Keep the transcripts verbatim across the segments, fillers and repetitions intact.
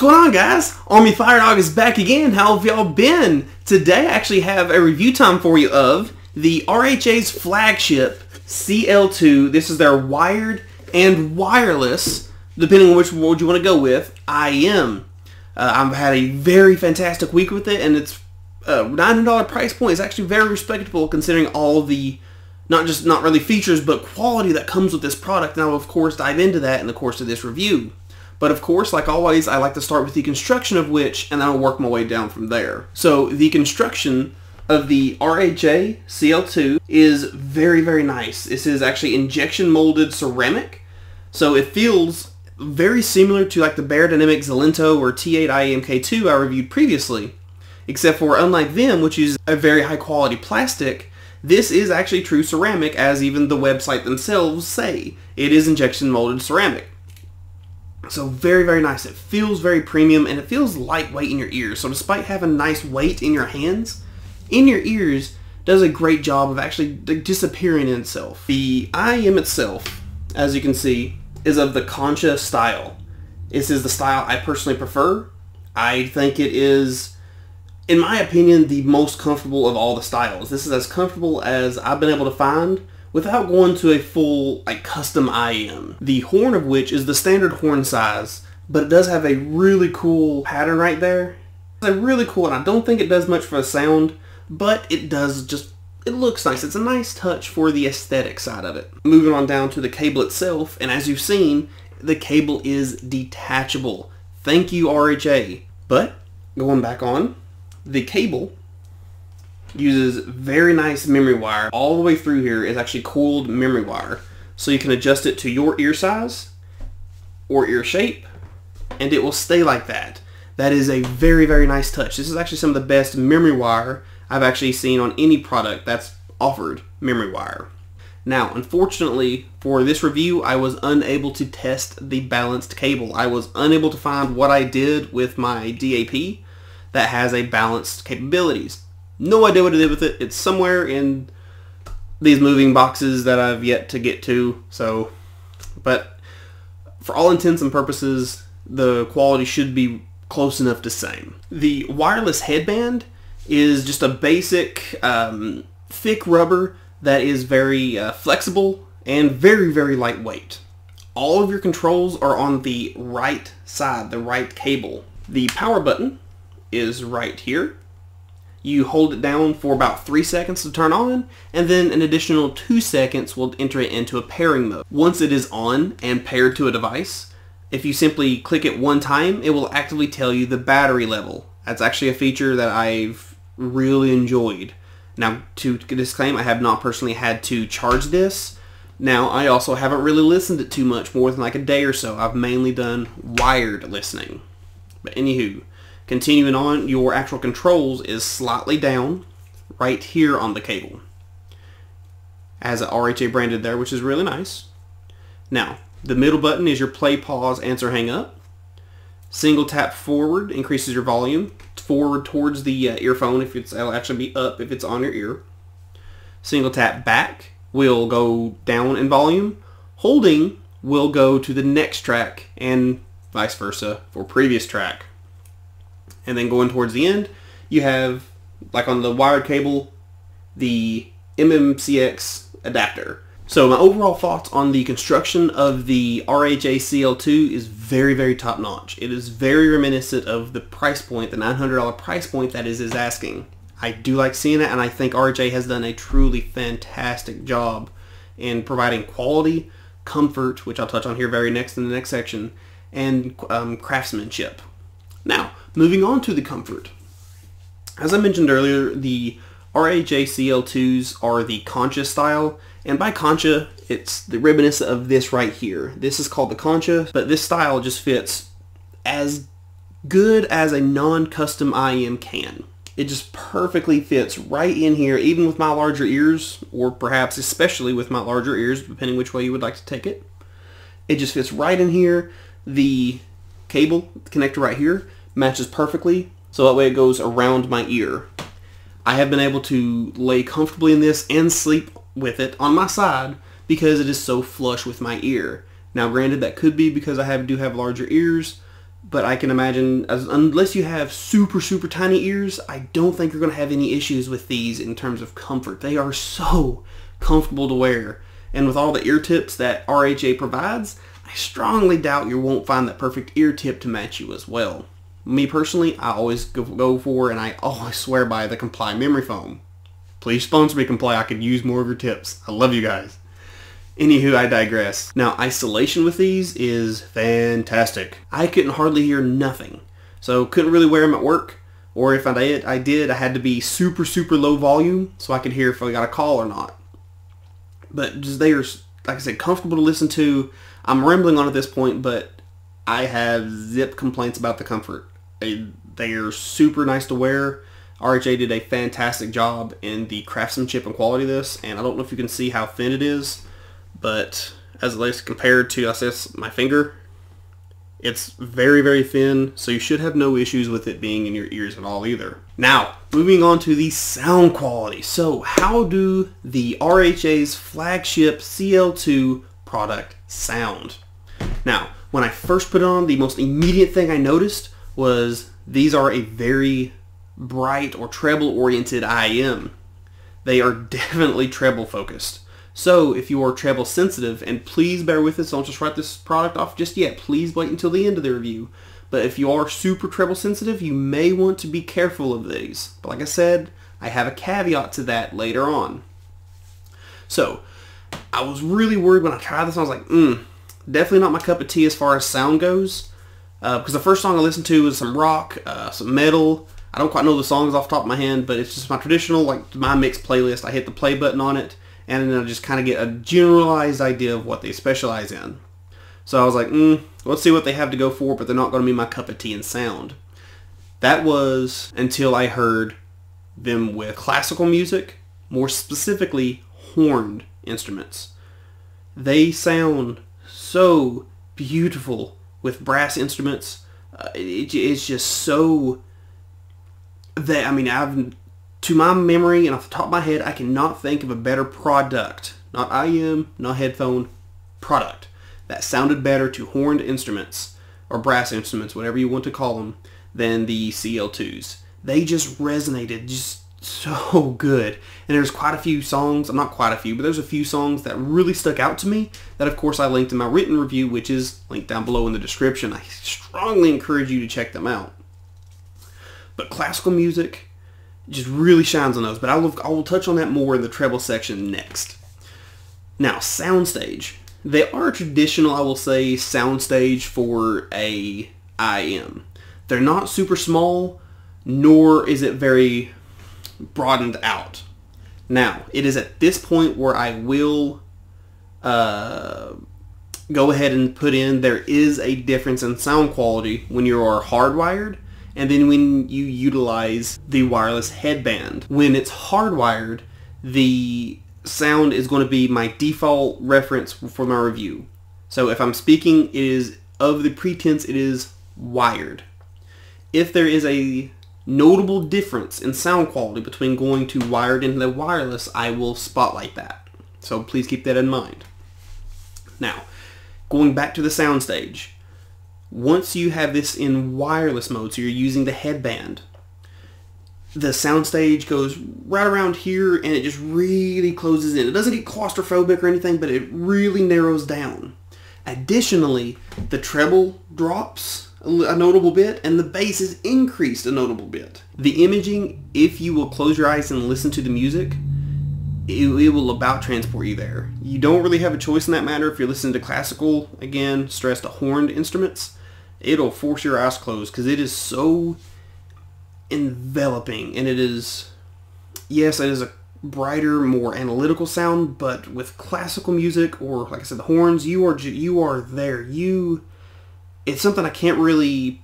What's going on, guys? Army-Firedawg is back again. How have y'all been? Today I actually have a review time for you of the R H A's flagship C L two. This is their wired and wireless, depending on which world you want to go with, I E M. Uh, I've had a very fantastic week with it, and its uh, nine hundred dollar price point is actually very respectable considering all the, not just not really features, but quality that comes with this product. And I will, of course, dive into that in the course of this review. But of course, like always, I like to start with the construction of which, and then I'll work my way down from there. So the construction of the R H A C L two is very, very nice. This is actually injection molded ceramic. So it feels very similar to like the Beyerdynamic Xelento or T eight I E M K two I reviewed previously. Except for, unlike them, which is a very high quality plastic, this is actually true ceramic, as even the website themselves say. It is injection molded ceramic. So very, very nice. It feels very premium, and it feels lightweight in your ears. So despite having nice weight in your hands, in your ears does a great job of actually disappearing in itself. The I E M itself, as you can see, is of the concha style. This is the style I personally prefer. I think it is, in my opinion, the most comfortable of all the styles. This is as comfortable as I've been able to find without going to a full, like, custom I E M. The horn of which is the standard horn size, but it does have a really cool pattern right there. It's a really cool, and I don't think it does much for the sound, but it does just, it looks nice. It's a nice touch for the aesthetic side of it. Moving on down to the cable itself, and as you've seen, the cable is detachable. Thank you, R H A. But, going back on, the cable uses very nice memory wire. All the way through here is actually coiled memory wire, so you can adjust it to your ear size or ear shape, and it will stay like that. That is a very, very nice touch. This is actually some of the best memory wire I've actually seen on any product that's offered memory wire. Now, unfortunately for this review, I was unable to test the balanced cable. I was unable to find what I did with my D A P that has a balanced capabilities. No idea what I did with it. It's somewhere in these moving boxes that I've yet to get to. So, but for all intents and purposes, the quality should be close enough to same. The wireless headband is just a basic um, thick rubber that is very uh, flexible and very, very lightweight. All of your controls are on the right side, the right cable. The power button is right here. You hold it down for about three seconds to turn on, and then an additional two seconds will enter it into a pairing mode. Once it is on and paired to a device, if you simply click it one time, it will actively tell you the battery level. That's actually a feature that I've really enjoyed. Now, to disclaim, I have not personally had to charge this. Now, I also haven't really listened to it too much, more than like a day or so. I've mainly done wired listening. But anywho, continuing on, your actual controls is slightly down right here on the cable. As an R H A branded there, which is really nice. Now, the middle button is your play, pause, answer, hang up. Single tap forward increases your volume. Forward towards the uh, earphone, if it's, it'll actually be up if it's on your ear. Single tap back will go down in volume. Holding will go to the next track and vice versa for previous track. And then going towards the end, you have, like on the wired cable, the M M C X adapter. So my overall thoughts on the construction of the R H A C L two is very, very top notch. It is very reminiscent of the price point, the nine hundred dollar price point that is is asking. I do like seeing it, and I think R H A has done a truly fantastic job in providing quality, comfort, which I'll touch on here very next in the next section, and um, craftsmanship. Now, moving on to the comfort. As I mentioned earlier, the R H A C L twos are the concha style, and by concha, it's the reminiscent of this right here. This is called the concha, but this style just fits as good as a non-custom I E M can. It just perfectly fits right in here, even with my larger ears, or perhaps especially with my larger ears, depending which way you would like to take it. It just fits right in here. The cable connector right here matches perfectly, so that way it goes around my ear. I have been able to lay comfortably in this and sleep with it on my side because it is so flush with my ear. Now granted, that could be because I have do have larger ears, But I can imagine, as, unless you have super, super tiny ears, I don't think you're going to have any issues with these in terms of comfort. They are so comfortable to wear. And with all the ear tips that R H A provides, I strongly doubt you won't find that perfect ear tip to match you as well. Me personally, I always go for, and I always swear by, the Comply memory foam. Please sponsor me, Comply. I could use more of your tips. I love you guys. Anywho, I digress. Now, isolation with these is fantastic. I couldn't hardly hear nothing, so couldn't really wear them at work, or if I did, I did, I had to be super, super low volume so I could hear if I got a call or not. But just, they are, like I said, comfortable to listen to. I'm rambling on at this point, but I have zip complaints about the comfort. They, they are super nice to wear. R H A did a fantastic job in the craftsmanship and quality of this, and I don't know if you can see how thin it is, but as at least compared to, I guess, my finger, it's very, very thin, so you should have no issues with it being in your ears at all either. Now, moving on to the sound quality. So how do the R H A's flagship C L two product sound? Now, when I first put it on, the most immediate thing I noticed was these are a very bright or treble-oriented I E M. They are definitely treble-focused. So if you are treble sensitive, and please bear with us, don't just write this product off just yet, please wait until the end of the review. But if you are super treble sensitive, you may want to be careful of these. But like I said, I have a caveat to that later on. So I was really worried when I tried this, and I was like, mm, definitely not my cup of tea as far as sound goes. Uh, because the first song I listened to was some rock, uh, some metal. I don't quite know the songs off the top of my head, but it's just my traditional, like my mix playlist. I hit the play button on it, and then I just kind of get a generalized idea of what they specialize in. So I was like, mm, let's see what they have to go for, but they're not going to be my cup of tea in sound. That was until I heard them with classical music, more specifically horned instruments. They sound so beautiful with brass instruments. Uh, it, it's just so that, I mean, I've... to my memory and off the top of my head, I cannot think of a better product, not I E M, not headphone, product, that sounded better to horned instruments, or brass instruments, whatever you want to call them, than the C L twos. They just resonated just so good. And there's quite a few songs, not quite a few, but there's a few songs that really stuck out to me that, of course, I linked in my written review, which is linked down below in the description. I strongly encourage you to check them out. But classical music just really shines on those, but I will, I will touch on that more in the treble section next. Now, soundstage. They are traditional, I will say, soundstage for a I E M. They're not super small, nor is it very broadened out. Now, it is at this point where I will uh, go ahead and put in, there is a difference in sound quality when you are hardwired and then when you utilize the wireless headband. When it's hardwired, the sound is going to be my default reference for my review. So if I'm speaking, it is of the pretense it is wired. If there is a notable difference in sound quality between going to wired and the wireless, I will spotlight that. So please keep that in mind. Now, going back to the soundstage. Once you have this in wireless mode, so you're using the headband, the soundstage goes right around here and it just really closes in. It doesn't get claustrophobic or anything, but it really narrows down. Additionally, the treble drops a notable bit and the bass is increased a notable bit. The imaging, if you will close your eyes and listen to the music, it will about transport you there. You don't really have a choice in that matter if you're listening to classical, again, stress the horned instruments. It'll force your eyes closed because it is so enveloping, and it is, yes, it is a brighter, more analytical sound, but with classical music, or like I said, the horns, you are you are there. You, it's something I can't really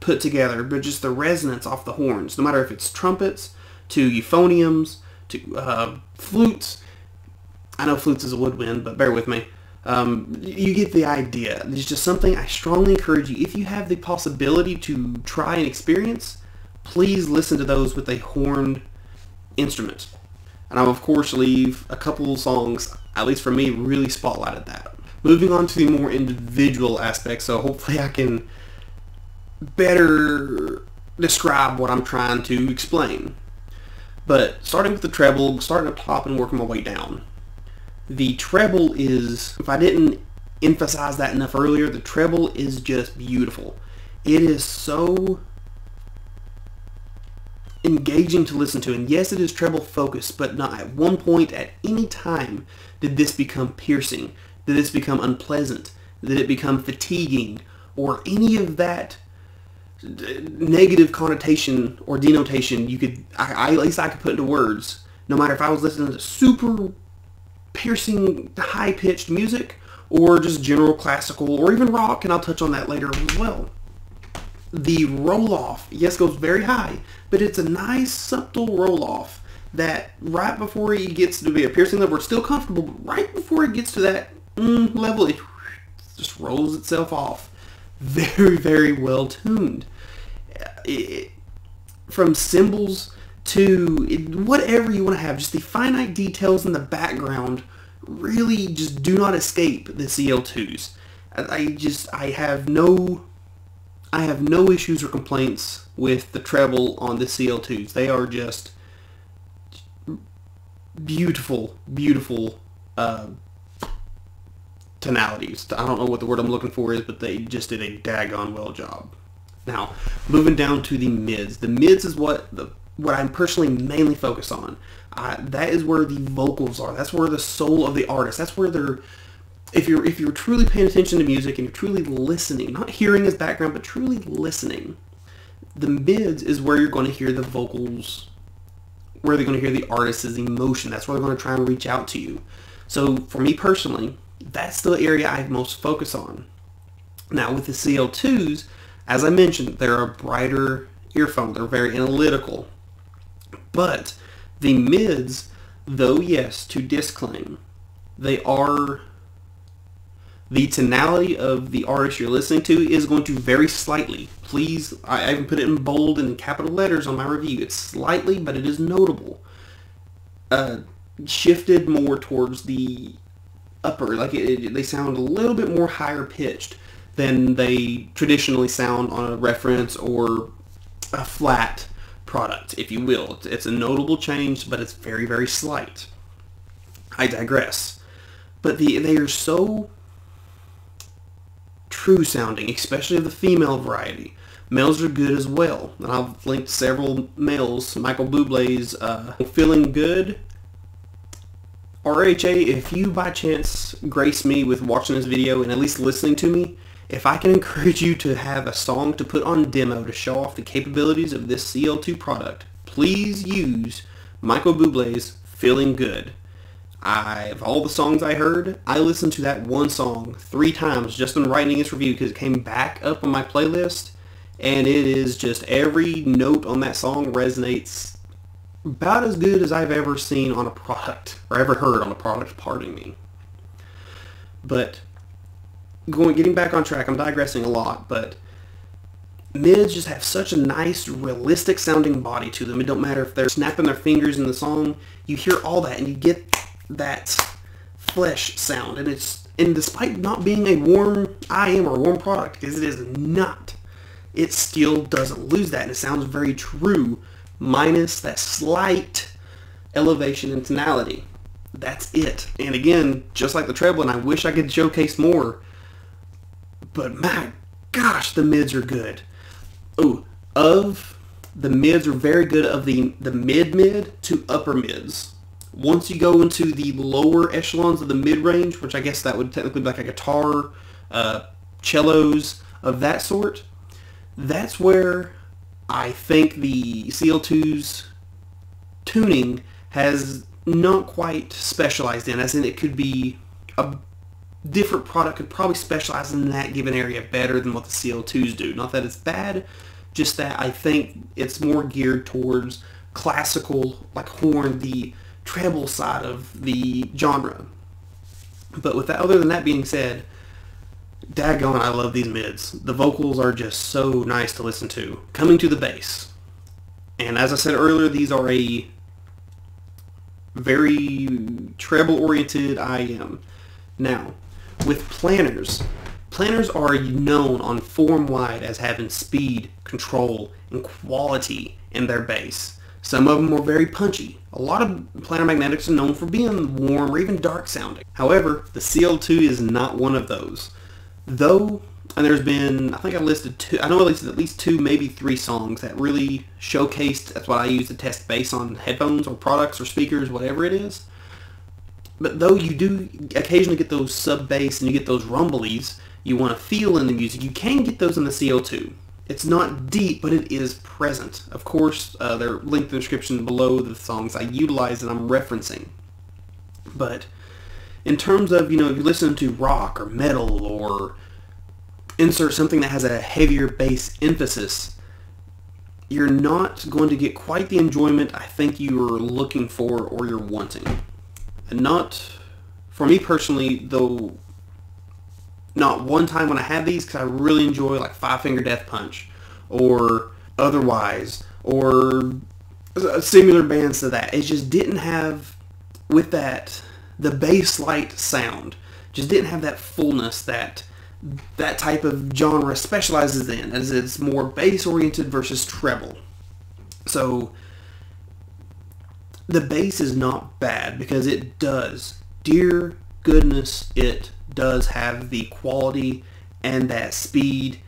put together, but just the resonance off the horns, no matter if it's trumpets to euphoniums to uh, flutes. I know flutes is a woodwind, but bear with me. Um, you get the idea. It's just something I strongly encourage you, if you have the possibility to try and experience, please listen to those with a horned instrument. And I'll of course leave a couple of songs, at least for me, really spotlighted that. Moving on to the more individual aspects, so hopefully I can better describe what I'm trying to explain. But starting with the treble, starting up top and working my way down. The treble is, if I didn't emphasize that enough earlier, the treble is just beautiful. It is so engaging to listen to, and yes, it is treble focused, but not at one point at any time did this become piercing, did this become unpleasant, did it become fatiguing, or any of that negative connotation or denotation you could, I, I, at least I could put into words, no matter if I was listening to super piercing, high-pitched music, or just general classical, or even rock, and I'll touch on that later as well. The roll-off, yes, goes very high, but it's a nice, subtle roll-off that right before it gets to be a piercing level, it's still comfortable, but right before it gets to that mm, level, it just rolls itself off. Very, very well tuned. It, from cymbals to it, whatever you want to have, just the finite details in the background really just do not escape the C L twos. I, I just, I have no... I have no issues or complaints with the treble on the C L twos. They are just beautiful, beautiful uh, tonalities. I don't know what the word I'm looking for is, but they just did a daggone well job. Now, moving down to the mids. The mids is what the what I'm personally mainly focused on. Uh, that is where the vocals are. That's where the soul of the artist. That's where they're... If you're, if you're truly paying attention to music and you're truly listening, not hearing his background, but truly listening, the mids is where you're going to hear the vocals, where they're going to hear the artist's emotion. That's where they're going to try and reach out to you. So for me personally, that's the area I most focus on. Now with the C L twos, as I mentioned, they're a brighter earphone. They're very analytical. But the mids, though, yes, to disclaim, they are... The tonality of the artist you're listening to is going to vary slightly. Please, I even put it in bold and in capital letters on my review. It's slightly, but it is notable. Uh, shifted more towards the upper, like it, it, they sound a little bit more higher pitched than they traditionally sound on a reference or a flat product, if you will. It's, it's a notable change, but it's very, very slight. I digress. But the, they are so... true sounding, especially of the female variety. Males are good as well, and I've linked several males. Michael Bublé's uh, Feeling Good. R H A, if you by chance grace me with watching this video and at least listening to me, if I can encourage you to have a song to put on demo to show off the capabilities of this C L two product, please use Michael Bublé's Feeling Good. I, of all the songs I heard, I listened to that one song three times just in writing this review because it came back up on my playlist, and it is just every note on that song resonates about as good as I've ever seen on a product, or ever heard on a product, pardon me. But, going, getting back on track, I'm digressing a lot, but mids just have such a nice, realistic sounding body to them. It don't matter if they're snapping their fingers in the song, you hear all that and you get that flesh sound, and it's and despite not being a warm I E M or a warm product, because it is not, it still doesn't lose that, and it sounds very true, minus that slight elevation in tonality. That's it. And again, just like the treble, and I wish I could showcase more, but my gosh, the mids are good. Oh, of the mids are very good of the the mid mid to upper mids. Once you go into the lower echelons of the mid-range, which I guess that would technically be like a guitar, uh, cellos, of that sort, that's where I think the C L two's tuning has not quite specialized in, as in it could be a different product could probably specialize in that given area better than what the C L twos do. Not that it's bad, just that I think it's more geared towards classical, like horn, the treble side of the genre. But with that, other than that being said, daggone, I love these mids. The vocals are just so nice to listen to. Coming to the bass, and as I said earlier, these are a very treble oriented I E M. Now with planners, Planners are known on forum-wide as having speed, control, and quality in their bass. Some of them were very punchy. A lot of planar magnetics are known for being warm or even dark sounding. However, the C L two is not one of those. Though, and there's been, I think I listed two, I know I listed at least two, maybe three songs that really showcased, that's what I use to test bass on headphones or products or speakers, whatever it is. But though you do occasionally get those sub-bass and you get those rumblies you want to feel in the music, you can get those in the C L two. It's not deep, but it is present. Of course, uh, they're linked in the description below the songs I utilize and I'm referencing. But in terms of, you know, if you listen to rock or metal or insert something that has a heavier bass emphasis, you're not going to get quite the enjoyment I think you're looking for or you're wanting. And not, for me personally, though, not one time when I had these, because I really enjoy like Five Finger Death Punch or Otherwise or similar bands to that. It just didn't have, with that, the bass light sound. Just didn't have that fullness that that type of genre specializes in, as it's more bass oriented versus treble. So the bass is not bad, because it does, dear goodness, it does have the quality and that speed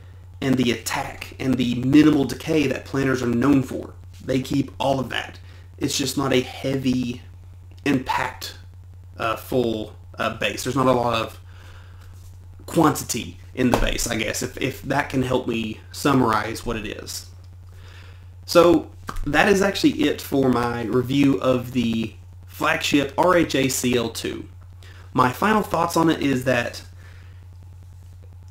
and the attack and the minimal decay that planners are known for. They keep all of that. It's just not a heavy impact uh, full uh, bass. There's not a lot of quantity in the bass, I guess, if, if that can help me summarize what it is. So that is actually it for my review of the flagship R H A C L two. My final thoughts on it is that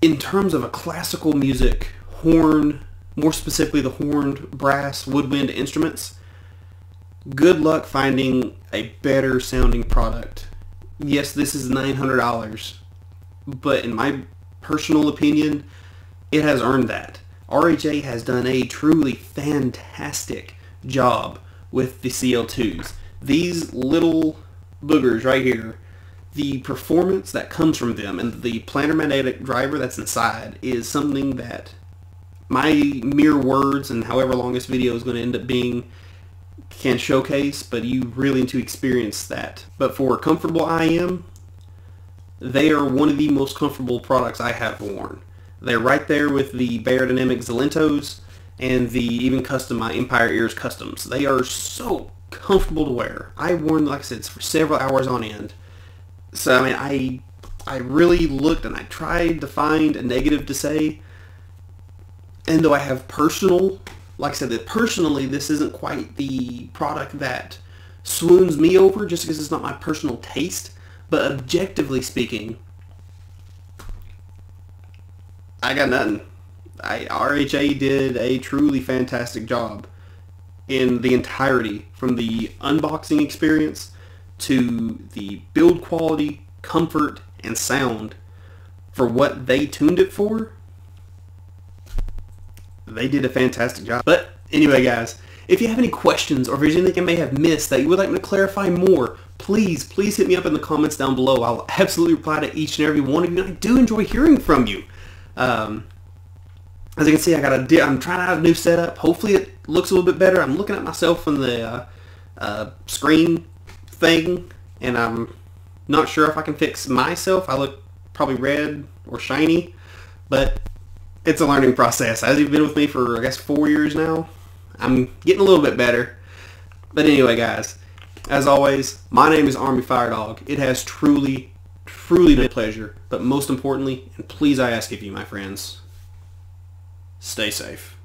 in terms of a classical music horn, more specifically the horned brass woodwind instruments, good luck finding a better sounding product. Yes, this is nine hundred dollars, but in my personal opinion, it has earned that. R H A has done a truly fantastic job with the C L twos. These little boogers right here, the performance that comes from them and the planar magnetic driver that's inside is something that my mere words and however long this video is going to end up being can showcase, but you really need to experience that. But for a comfortable I E M, they are one of the most comfortable products I have worn. They're right there with the Beyerdynamic Xelentos and the even custom, my Empire Ears Customs. They are so comfortable to wear. I've worn, like I said, for several hours on end. So, I mean, I, I really looked and I tried to find a negative to say. And though I have personal, like I said, that personally this isn't quite the product that swoons me over just because it's not my personal taste. But objectively speaking, I got nothing. I, R H A did a truly fantastic job in the entirety, from the unboxing experience to the build quality, comfort, and sound. For what they tuned it for, they did a fantastic job. But anyway, guys, if you have any questions or if there's anything I may have missed that you would like me to clarify more, please, please hit me up in the comments down below. I'll absolutely reply to each and every one of you, and I do enjoy hearing from you. Um, as you can see, I got a, I'm trying out a new setup. Hopefully it looks a little bit better. I'm looking at myself on the uh, uh, screen thing, and I'm not sure if I can fix myself. I look probably red or shiny, but it's a learning process. As you've been with me for, I guess, four years now, I'm getting a little bit better. But anyway, guys, as always, my name is Army-Firedawg. It has truly, truly been a pleasure, but most importantly, and please I ask of you, my friends, stay safe.